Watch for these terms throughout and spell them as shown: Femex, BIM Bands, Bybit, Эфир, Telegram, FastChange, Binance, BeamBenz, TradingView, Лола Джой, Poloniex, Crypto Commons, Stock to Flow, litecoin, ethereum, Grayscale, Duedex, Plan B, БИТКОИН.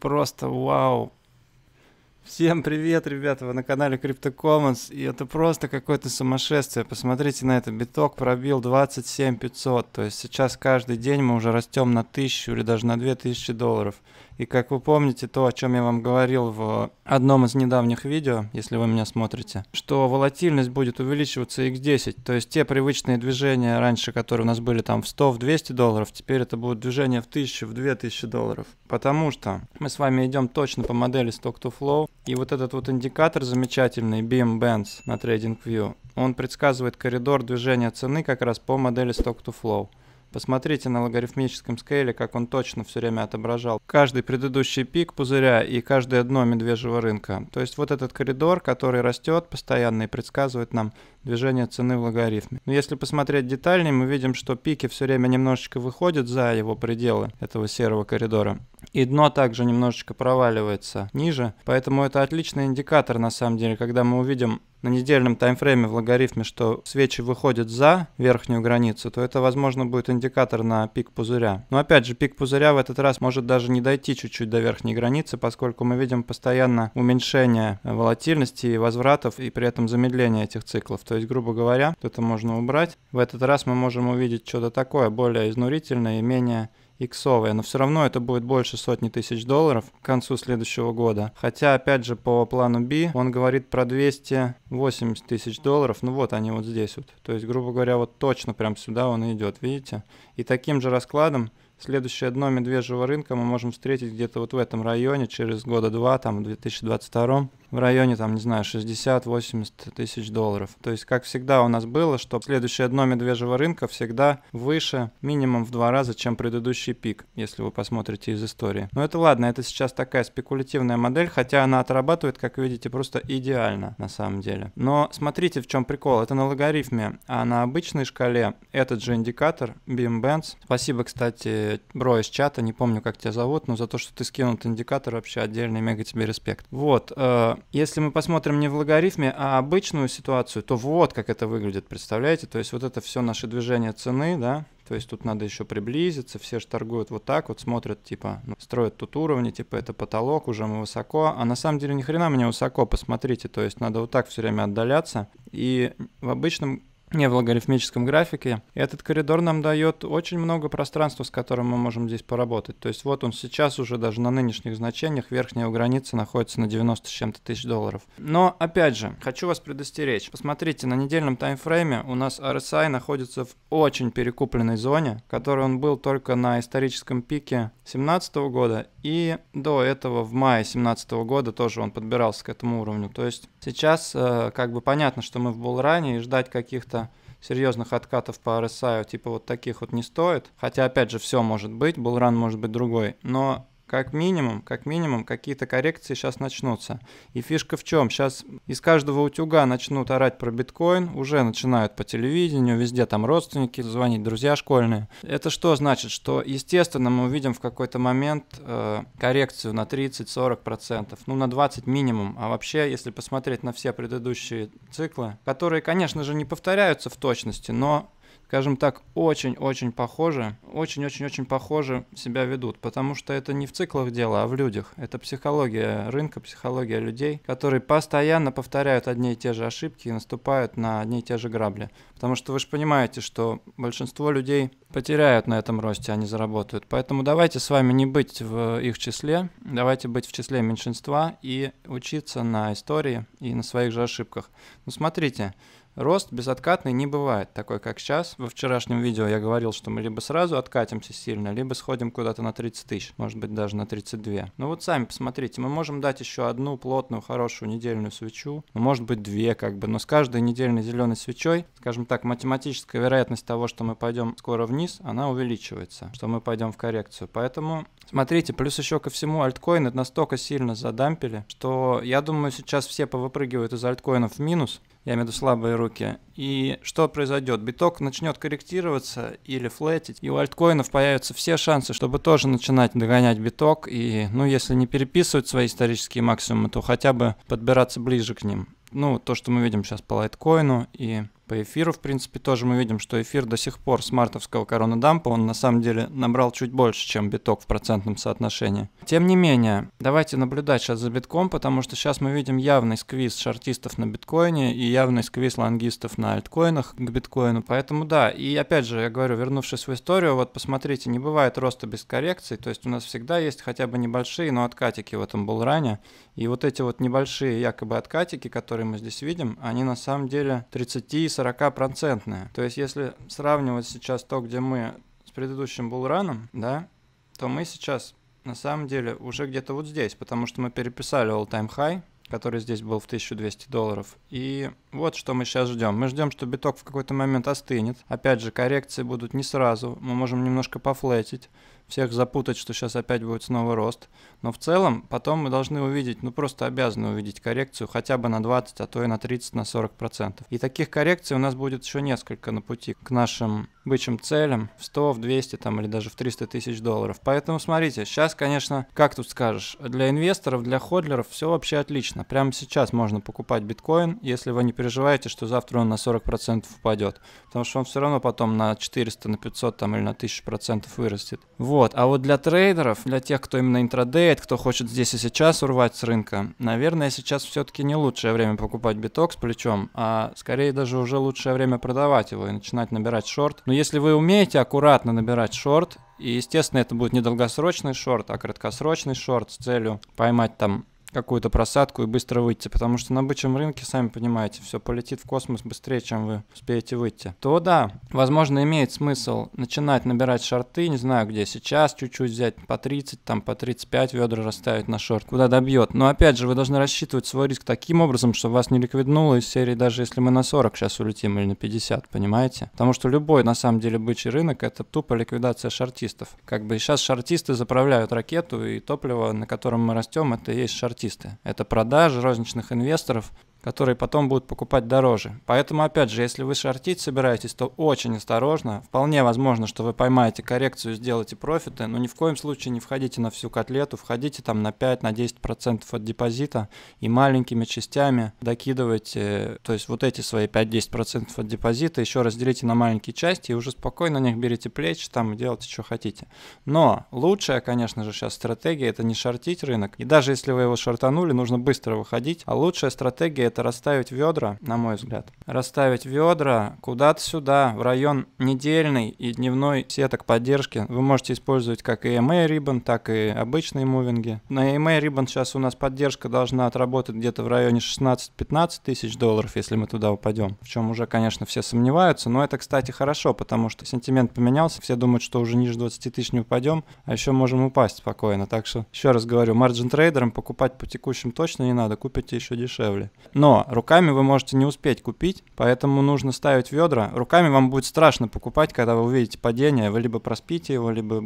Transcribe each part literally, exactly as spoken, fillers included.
Просто вау. Всем привет, ребята, вы на канале Crypto Commons, и это просто какое-то сумасшествие. Посмотрите на это, биток пробил двадцать семь тысяч пятьсот, то есть сейчас каждый день мы уже растем на тысячу или даже на две тысячи долларов. И как вы помните, то, о чем я вам говорил в одном из недавних видео, если вы меня смотрите, что волатильность будет увеличиваться икс десять, то есть те привычные движения раньше, которые у нас были там в сто, в двести долларов, теперь это будут движения в тысячу, в две тысячи долларов, потому что мы с вами идем точно по модели Stock to Flow, и вот этот вот индикатор замечательный, BIM Bands на TradingView, он предсказывает коридор движения цены как раз по модели Stock to Flow. Посмотрите на логарифмическом скейле, как он точно все время отображал каждый предыдущий пик пузыря и каждое дно медвежьего рынка. То есть вот этот коридор, который растет постоянно и предсказывает нам движение цены в логарифме. Но если посмотреть детальнее, мы видим, что пики все время немножечко выходят за его пределы этого серого коридора. И дно также немножечко проваливается ниже. Поэтому это отличный индикатор на самом деле, когда мы увидим на недельном таймфрейме в логарифме, что свечи выходят за верхнюю границу, то это, возможно, будет индикатор на пик пузыря. Но опять же, пик пузыря в этот раз может даже не дойти чуть-чуть до верхней границы, поскольку мы видим постоянно уменьшение волатильности и возвратов, и при этом замедление этих циклов. То есть, грубо говоря, это можно убрать. В этот раз мы можем увидеть что-то такое, более изнурительное и менее иксовые, но все равно это будет больше сотни тысяч долларов к концу следующего года. Хотя, опять же, по плану B он говорит про двести восемьдесят тысяч долларов. Ну вот они вот здесь вот. То есть, грубо говоря, вот точно прям сюда он идет, видите? И таким же раскладом следующее дно медвежьего рынка мы можем встретить где-то вот в этом районе через года два, там, в две тысячи двадцать втором, в районе, там, не знаю, шестьдесят-восемьдесят тысяч долларов. То есть, как всегда у нас было, что следующее дно медвежьего рынка всегда выше минимум в два раза, чем предыдущий пик, если вы посмотрите из истории. Но это ладно, это сейчас такая спекулятивная модель, хотя она отрабатывает, как видите, просто идеально на самом деле. Но смотрите, в чем прикол, это на логарифме, а на обычной шкале этот же индикатор, BeamBenz, спасибо, кстати, бро из чата, не помню, как тебя зовут, но за то, что ты скинул этот индикатор, вообще отдельный мега тебе респект. Вот, э, если мы посмотрим не в логарифме, а обычную ситуацию, то вот как это выглядит, представляете? То есть вот это все наше движение цены, да? То есть тут надо еще приблизиться, все же торгуют вот так, вот смотрят, типа, строят тут уровни, типа, это потолок, уже мы высоко. А на самом деле ни хрена мы не высоко, посмотрите, то есть надо вот так все время отдаляться. И в обычном... не в логарифмическом графике. Этот коридор нам дает очень много пространства, с которым мы можем здесь поработать. То есть вот он сейчас уже даже на нынешних значениях, верхняя его граница находится на девяносто с чем-то тысяч долларов. Но опять же, хочу вас предостеречь. Посмотрите, на недельном таймфрейме у нас ар эс ай находится в очень перекупленной зоне, в которой он был только на историческом пике две тысячи семнадцатого года. И до этого в мае две тысячи семнадцатого года тоже он подбирался к этому уровню. То есть сейчас э, как бы понятно, что мы в буллране, и ждать каких-то серьезных откатов по ар эс ай, типа вот таких вот, не стоит. Хотя, опять же, все может быть, буллран может быть другой, но как минимум, как минимум, какие-то коррекции сейчас начнутся. И фишка в чем? Сейчас из каждого утюга начнут орать про биткоин, уже начинают по телевидению, везде там родственники звонить, друзья школьные. Это что значит? Что, естественно, мы увидим в какой-то момент э, коррекцию на тридцать-сорок процентов, ну на двадцать минимум. А вообще, если посмотреть на все предыдущие циклы, которые, конечно же, не повторяются в точности, но... скажем так, очень-очень похоже, очень-очень-очень похоже себя ведут, потому что это не в циклах дело, а в людях. Это психология рынка, психология людей, которые постоянно повторяют одни и те же ошибки и наступают на одни и те же грабли. Потому что вы же понимаете, что большинство людей потеряют на этом росте, они заработают. Поэтому давайте с вами не быть в их числе, давайте быть в числе меньшинства и учиться на истории и на своих же ошибках. Ну смотрите. Рост безоткатный не бывает, такой как сейчас. Во вчерашнем видео я говорил, что мы либо сразу откатимся сильно, либо сходим куда-то на тридцать тысяч, может быть даже на тридцать две. Ну вот сами посмотрите, мы можем дать еще одну плотную, хорошую недельную свечу, ну, может быть две как бы, но с каждой недельной зеленой свечой, скажем так, математическая вероятность того, что мы пойдем скоро вниз, она увеличивается, что мы пойдем в коррекцию. Поэтому смотрите, плюс еще ко всему альткоины настолько сильно задампили, что я думаю сейчас все повыпрыгивают из альткоинов в минус. Я имею в виду слабые руки. И что произойдет? Биток начнет корректироваться или флетить, и у альткоинов появятся все шансы, чтобы тоже начинать догонять биток и, ну, если не переписывать свои исторические максимумы, то хотя бы подбираться ближе к ним. Ну, то, что мы видим сейчас по лайткоину и... По эфиру, в принципе, тоже мы видим, что эфир до сих пор с мартовского коронадампа, он на самом деле набрал чуть больше, чем биток в процентном соотношении. Тем не менее, давайте наблюдать сейчас за битком, потому что сейчас мы видим явный сквиз шортистов на биткоине и явный сквиз лонгистов на альткоинах к биткоину. Поэтому да, и опять же, я говорю, вернувшись в историю, вот посмотрите, не бывает роста без коррекций, то есть у нас всегда есть хотя бы небольшие, но откатики в этом булране. И вот эти вот небольшие якобы откатики, которые мы здесь видим, они на самом деле тридцати и сорока процентные. То есть если сравнивать сейчас то, где мы с предыдущим булраном, да, то мы сейчас на самом деле уже где-то вот здесь, потому что мы переписали all-time high, который здесь был в тысячу двести долларов. И вот что мы сейчас ждем. Мы ждем, что биток в какой-то момент остынет. Опять же, коррекции будут не сразу. Мы можем немножко пофлетить, всех запутать, что сейчас опять будет снова рост. Но в целом потом мы должны увидеть, ну просто обязаны увидеть коррекцию хотя бы на двадцать, а то и на тридцать, на сорок процентов. И таких коррекций у нас будет еще несколько на пути к нашим бычьим целям в сто, в двести там, или даже в триста тысяч долларов. Поэтому смотрите, сейчас, конечно, как тут скажешь, для инвесторов, для ходлеров все вообще отлично. Прямо сейчас можно покупать биткоин, если вы не переживаете, что завтра он на сорок процентов упадет. Потому что он все равно потом на четыреста, на пятьсот там, или на тысячу процентов вырастет. Вот. А вот для трейдеров, для тех, кто именно интрадейт, кто хочет здесь и сейчас урвать с рынка, наверное, сейчас все-таки не лучшее время покупать биток с плечом, а скорее даже уже лучшее время продавать его и начинать набирать шорт. Но если вы умеете аккуратно набирать шорт, и, естественно, это будет не долгосрочный шорт, а краткосрочный шорт с целью поймать там какую-то просадку и быстро выйти, потому что на бычьем рынке, сами понимаете, все полетит в космос быстрее, чем вы успеете выйти, то да, возможно, имеет смысл начинать набирать шорты, не знаю где, сейчас чуть-чуть взять по тридцать, там по тридцать пять ведра расставить на шорт, куда добьет, но опять же, вы должны рассчитывать свой риск таким образом, чтобы вас не ликвиднуло из серии, даже если мы на сорок сейчас улетим или на пятьдесят, понимаете, потому что любой, на самом деле, бычий рынок, это тупо ликвидация шортистов, как бы сейчас шортисты заправляют ракету, и топливо, на котором мы растем, это и есть шорт. Это продажи розничных инвесторов, которые потом будут покупать дороже. Поэтому, опять же, если вы шортить собираетесь, то очень осторожно. Вполне возможно, что вы поймаете коррекцию, сделаете профиты, но ни в коем случае не входите на всю котлету, входите там на пять-десять процентов от депозита и маленькими частями докидывайте, то есть вот эти свои пять-десять процентов от депозита еще разделите на маленькие части и уже спокойно на них берите плечи там и делайте, что хотите. Но лучшая, конечно же, сейчас стратегия — это не шортить рынок. И даже если вы его шортанули, нужно быстро выходить. А лучшая стратегия — это расставить ведра, на мой взгляд. Расставить ведра куда-то сюда, в район недельной и дневной сеток поддержки. Вы можете использовать как и эм эй Ribbon, так и обычные мувинги. На и эм эй Ribbon сейчас у нас поддержка должна отработать где-то в районе шестнадцати-пятнадцати тысяч долларов, если мы туда упадем. В чем уже, конечно, все сомневаются, но это, кстати, хорошо, потому что сентимент поменялся, все думают, что уже ниже двадцати тысяч не упадем, а еще можем упасть спокойно. Так что, еще раз говорю, марджин-трейдерам покупать по текущим точно не надо, купите еще дешевле. Но руками вы можете не успеть купить, поэтому нужно ставить ведра. Руками вам будет страшно покупать, когда вы увидите падение. Вы либо проспите его, либо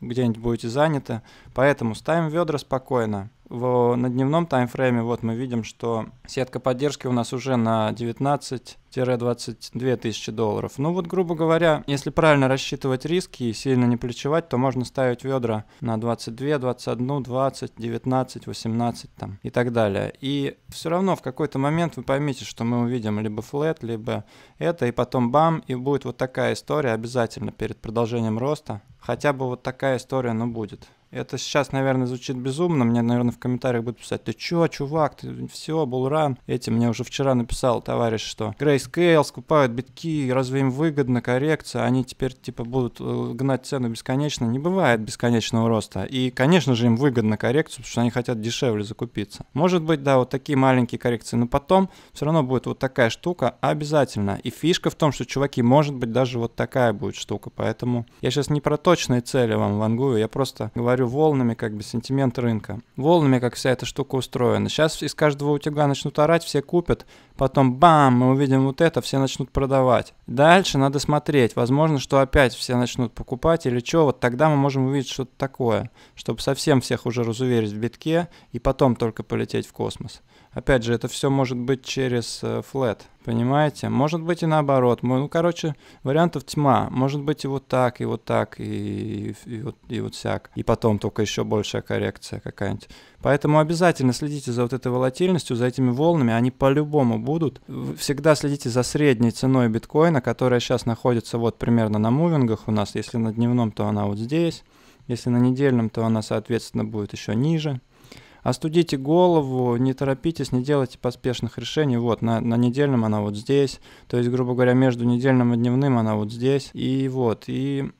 где-нибудь будете заняты. Поэтому ставим ведра спокойно. В, на дневном таймфрейме вот мы видим, что сетка поддержки у нас уже на девятнадцать-двадцать две тысячи долларов. Ну вот, грубо говоря, если правильно рассчитывать риски и сильно не плечевать, то можно ставить ведра на двадцать две, двадцать одну, двадцать, девятнадцать, восемнадцать там, и так далее. И все равно в какой-то момент вы поймете, что мы увидим либо флэт, либо это, и потом бам, и будет вот такая история обязательно перед продолжением роста. Хотя бы вот такая история, но будет. Это сейчас, наверное, звучит безумно. Мне, наверное, в комментариях будут писать: ты чё, чувак, ты все, булран. Эти мне уже вчера написал товарищ, что Grayscale скупают битки, разве им выгодна коррекция? Они теперь, типа, будут гнать цену бесконечно. Не бывает бесконечного роста. И, конечно же, им выгодна коррекция, потому что они хотят дешевле закупиться. Может быть, да, вот такие маленькие коррекции, но потом все равно будет вот такая штука обязательно. И фишка в том, что, чуваки, может быть, даже вот такая будет штука. Поэтому я сейчас не про точные цели вам вангую, я просто говорю волнами, как бы, сентимент рынка. Волнами, как вся эта штука устроена. Сейчас из каждого утюга начнут орать, все купят, потом бам, мы увидим вот это, все начнут продавать. Дальше надо смотреть. Возможно, что опять все начнут покупать или что, вот тогда мы можем увидеть что-то такое, чтобы совсем всех уже разуверить в битке и потом только полететь в космос. Опять же, это все может быть через флэт. Понимаете? Может быть и наоборот. Ну, короче, вариантов тьма. Может быть и вот так, и вот так, и, и, и, вот, и вот всяк. И потом только еще большая коррекция какая-нибудь. Поэтому обязательно следите за вот этой волатильностью, за этими волнами. Они по-любому будут. Всегда следите за средней ценой биткоина, которая сейчас находится вот примерно на мувингах у нас. Если на дневном, то она вот здесь. Если на недельном, то она, соответственно, будет еще ниже. Остудите голову, не торопитесь, не делайте поспешных решений. Вот, на, на недельном она вот здесь. То есть, грубо говоря, между недельным и дневным она вот здесь. И вот, и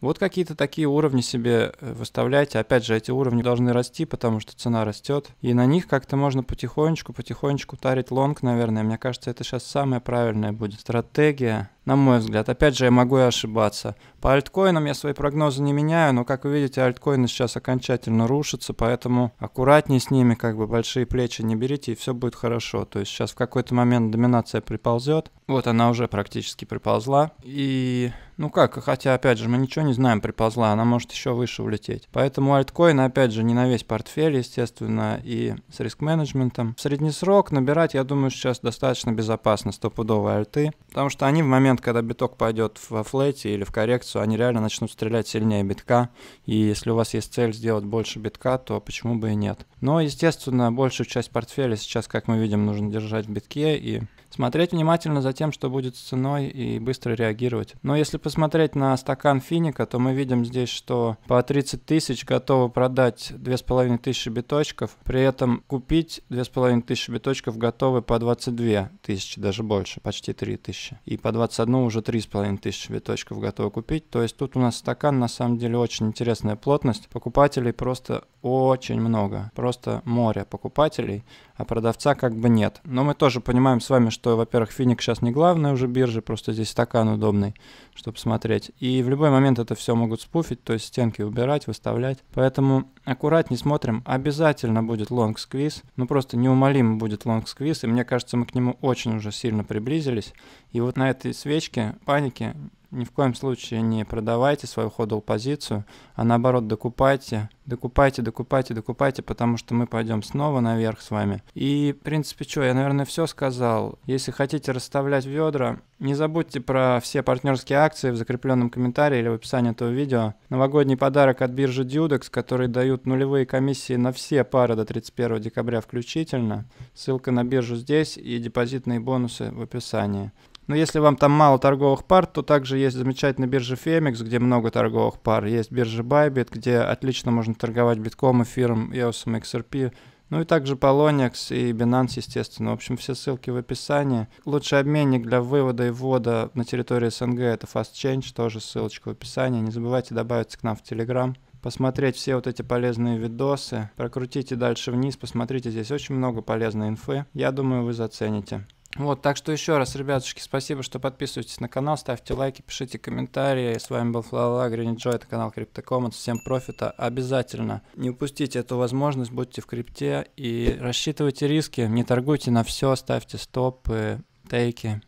вот какие-то такие уровни себе выставляйте. Опять же, эти уровни должны расти, потому что цена растет. И на них как-то можно потихонечку, потихонечку тарить лонг, наверное. Мне кажется, это сейчас самая правильная будет стратегия. На мой взгляд, опять же, я могу и ошибаться. По альткоинам я свои прогнозы не меняю, но, как вы видите, альткоины сейчас окончательно рушатся, поэтому аккуратнее с ними, как бы большие плечи не берите, и все будет хорошо. То есть сейчас в какой-то момент доминация приползет. Вот она уже практически приползла. И, ну как, хотя, опять же, мы ничего не знаем, приползла, она может еще выше улететь. Поэтому альткоины, опять же, не на весь портфель, естественно, и с риск-менеджментом. В среднесрок набирать, я думаю, сейчас достаточно безопасно стопудовые альты, потому что они в момент, когда биток пойдет во флете или в коррекцию, они реально начнут стрелять сильнее битка. И если у вас есть цель сделать больше битка, то почему бы и нет. Но, естественно, большую часть портфеля сейчас, как мы видим, нужно держать в битке и смотреть внимательно за тем, что будет с ценой, и быстро реагировать. Но если посмотреть на стакан финика, то мы видим здесь, что по тридцать тысяч готовы продать две тысячи пятьсот биточков, при этом купить две тысячи пятьсот биточков готовы по двадцать две тысячи, даже больше, почти три тысячи. И по двадцать одну уже три тысячи пятьсот биточков готовы купить. То есть тут у нас стакан на самом деле очень интересная плотность. Покупателей просто очень много, просто море покупателей, а продавца как бы нет. Но мы тоже понимаем с вами, что что, во-первых, финик сейчас не главная уже биржа, просто здесь стакан удобный, чтобы смотреть. И в любой момент это все могут спуфить, то есть стенки убирать, выставлять. Поэтому аккуратнее смотрим. Обязательно будет лонг-сквиз, ну просто неумолимо будет лонг-сквиз, и мне кажется, мы к нему очень уже сильно приблизились. И вот на этой свечке паники ни в коем случае не продавайте свою ходл-позицию, а наоборот докупайте, докупайте, докупайте, докупайте, потому что мы пойдем снова наверх с вами. И, в принципе, что, я, наверное, все сказал. Если хотите расставлять ведра, не забудьте про все партнерские акции в закрепленном комментарии или в описании этого видео. Новогодний подарок от биржи Duedex, которые дают нулевые комиссии на все пары до тридцать первого декабря включительно. Ссылка на биржу здесь и депозитные бонусы в описании. Но если вам там мало торговых пар, то также есть замечательная биржа Femex, где много торговых пар. Есть биржа Bybit, где отлично можно торговать битком, эфиром, иосом, икс эр пи. Ну и также Poloniex и Binance, естественно. В общем, все ссылки в описании. Лучший обменник для вывода и ввода на территории СНГ — это FastChange, тоже ссылочка в описании. Не забывайте добавиться к нам в Telegram, посмотреть все вот эти полезные видосы. Прокрутите дальше вниз, посмотрите, здесь очень много полезной инфы. Я думаю, вы зацените. Вот, так что еще раз, ребятушки, спасибо, что подписываетесь на канал, ставьте лайки, пишите комментарии. С вами был Лола Джой, это канал Crypto Commons. Всем профита, обязательно не упустите эту возможность, будьте в крипте и рассчитывайте риски, не торгуйте на все, ставьте стопы, тейки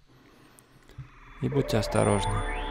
и будьте осторожны.